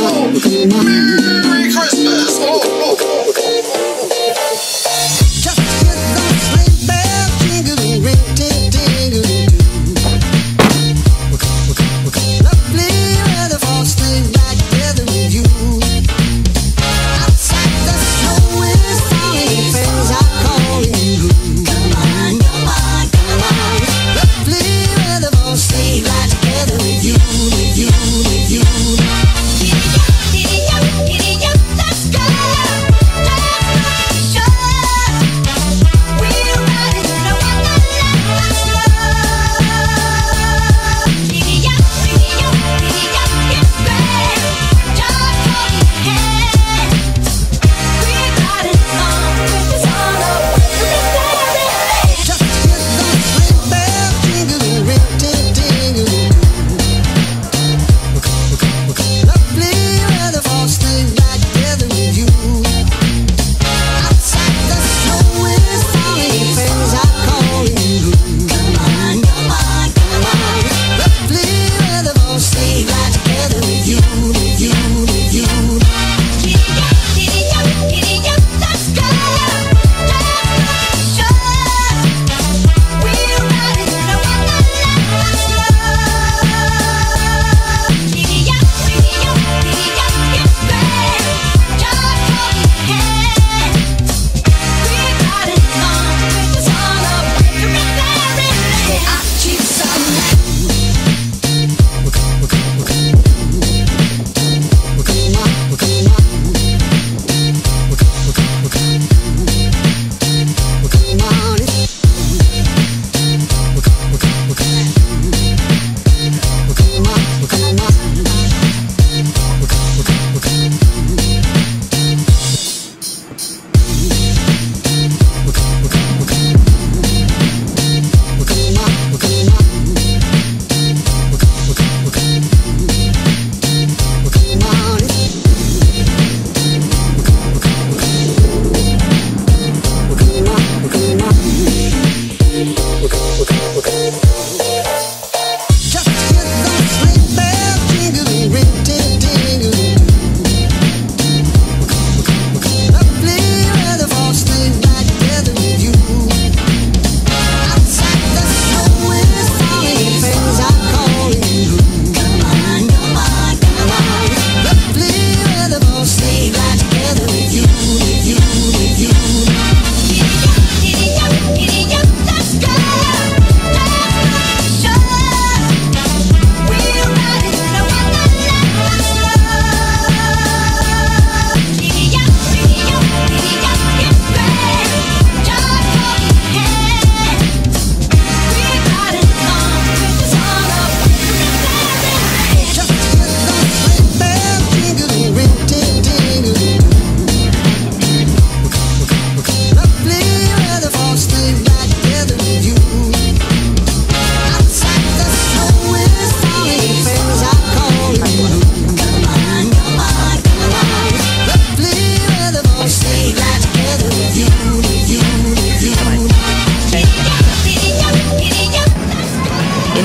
Merry Christmas!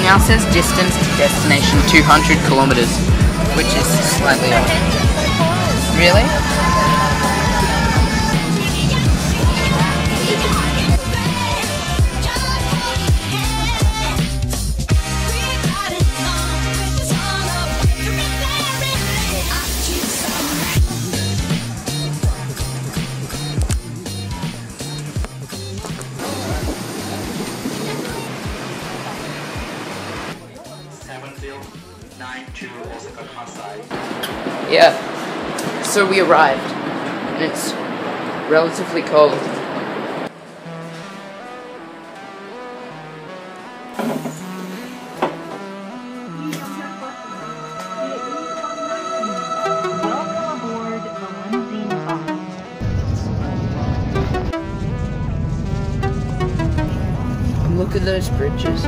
Now says distance to destination 200 kilometers, which is slightly off. Really? Yeah, so we arrived, and it's relatively cold. Look at those bridges.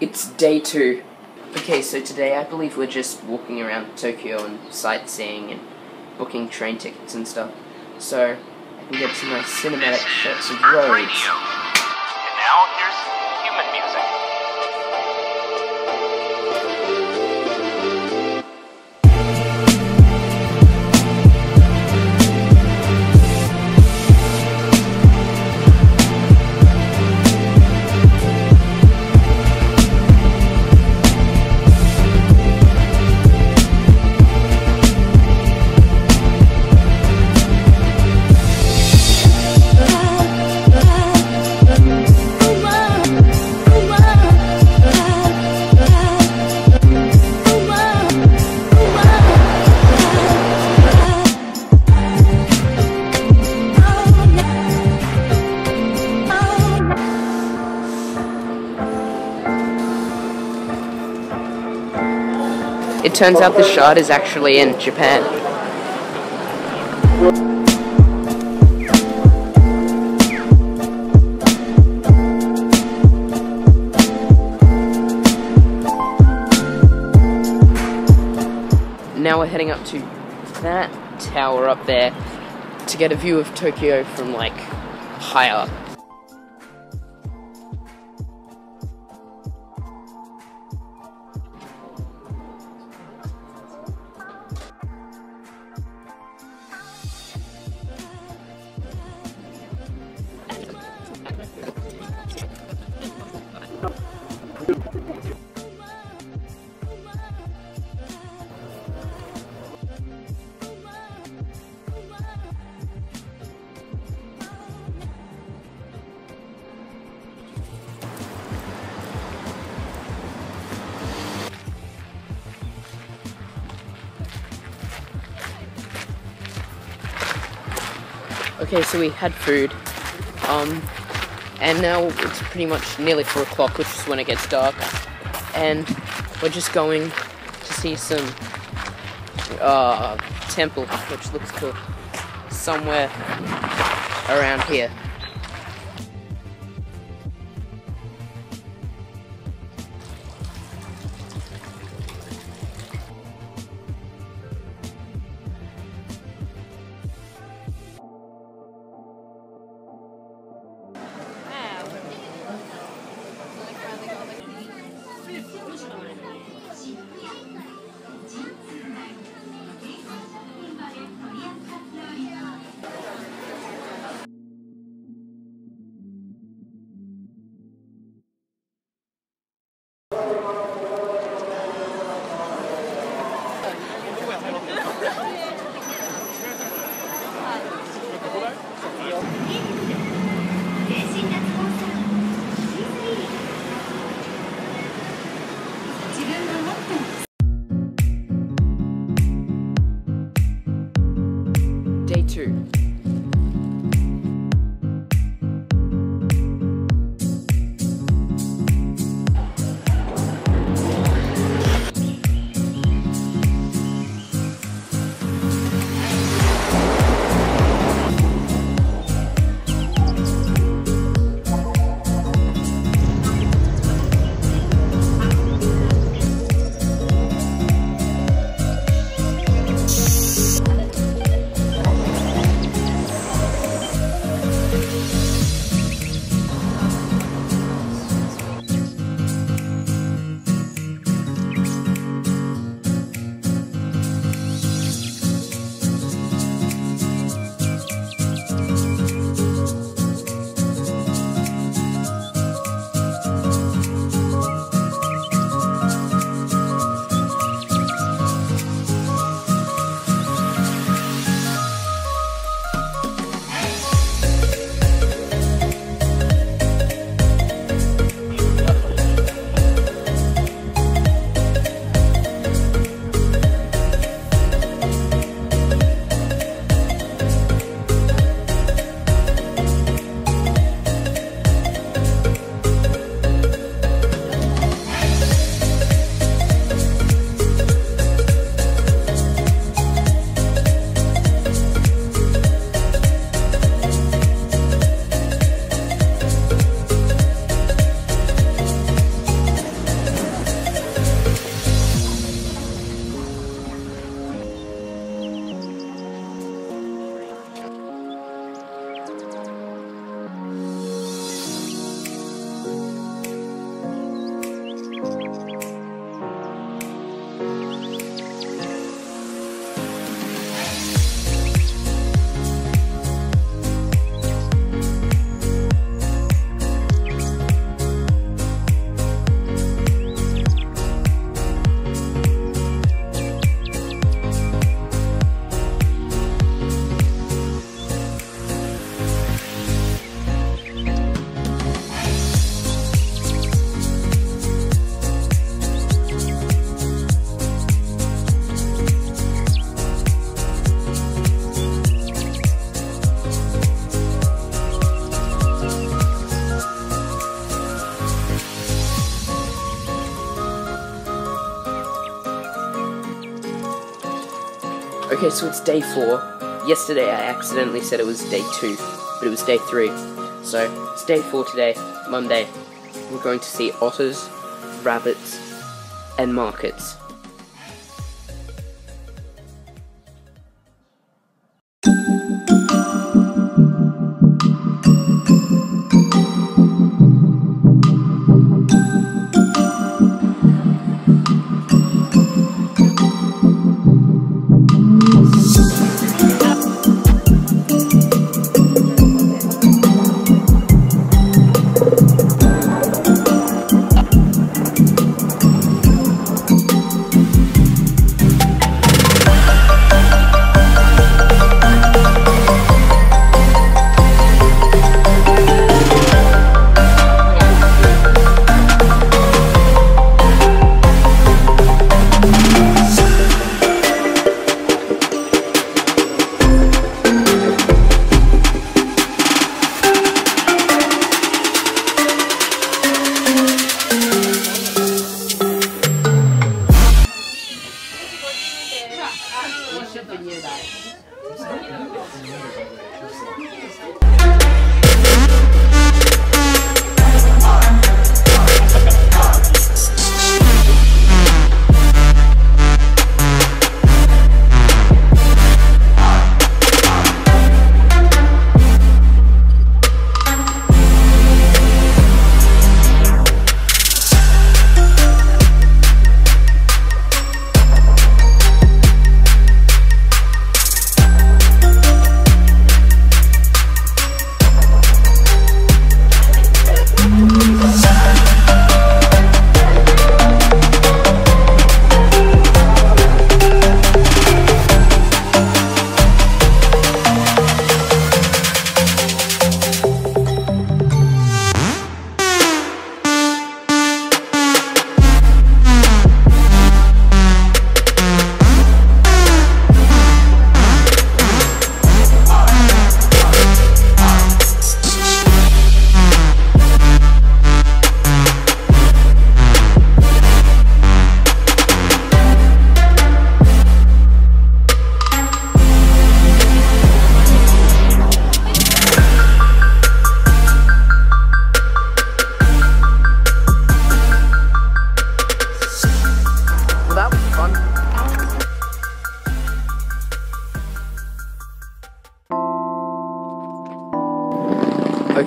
It's day 2. Okay, so today I believe we're just walking around Tokyo and sightseeing and booking train tickets and stuff. So I can get some nice cinematic shots of roads. And now here's human music. It turns out the shard is actually in Japan. Now we're heading up to that tower up there to get a view of Tokyo from like high up. Okay, so we had food, and now it's pretty much nearly 4 o'clock, which is when it gets dark, and we're just going to see some temple, which looks cool, somewhere around here. Day 2. Okay, so it's day 4. Yesterday I accidentally said it was day 2, but it was day 3. So, it's day 4 today, Monday. We're going to see otters, rabbits, and markets.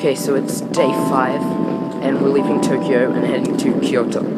Okay, so it's day 5, and we're leaving Tokyo and heading to Kyoto.